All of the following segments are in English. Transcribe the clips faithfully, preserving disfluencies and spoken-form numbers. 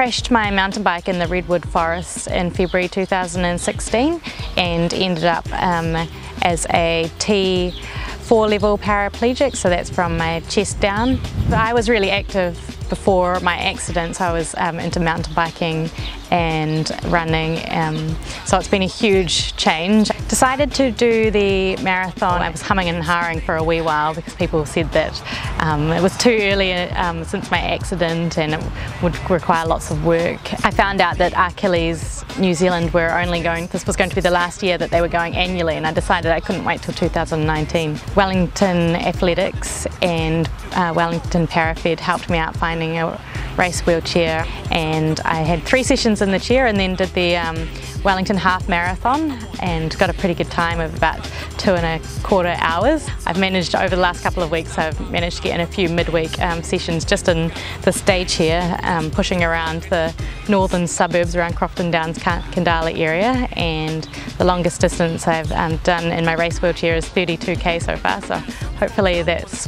crashed my mountain bike in the Redwood Forest in February two thousand sixteen and ended up um, as a T four level paraplegic, so that's from my chest down. I was really active before my accident, so I was um, into mountain biking and running, um, so it's been a huge change. Decided to do the marathon. I was humming and hawing for a wee while because people said that um, it was too early um, since my accident and it would require lots of work. I found out that Achilles New Zealand were only going, this was going to be the last year that they were going annually, and I decided I couldn't wait till two thousand nineteen. Wellington Athletics and uh, Wellington ParaFed helped me out finding a race wheelchair, and I had three sessions in the chair and then did the um, Wellington Half Marathon and got a pretty good time of about two and a quarter hours. I've managed over the last couple of weeks, I've managed to get in a few midweek um, sessions just in the day chair, um, pushing around the northern suburbs around Crofton Downs, Khandallah area, and the longest distance I've um, done in my race wheelchair is thirty-two K so far, so hopefully that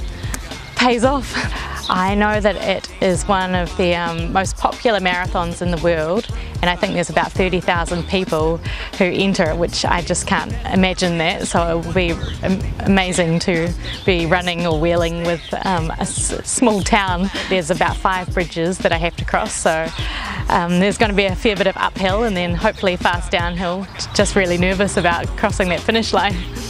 pays off. I know that it is one of the um, most popular marathons in the world, and I think there's about thirty thousand people who enter, which I just can't imagine that, so it will be amazing to be running or wheeling with um, a s small town. There's about five bridges that I have to cross, so um, there's going to be a fair bit of uphill and then hopefully fast downhill. Just really nervous about crossing that finish line.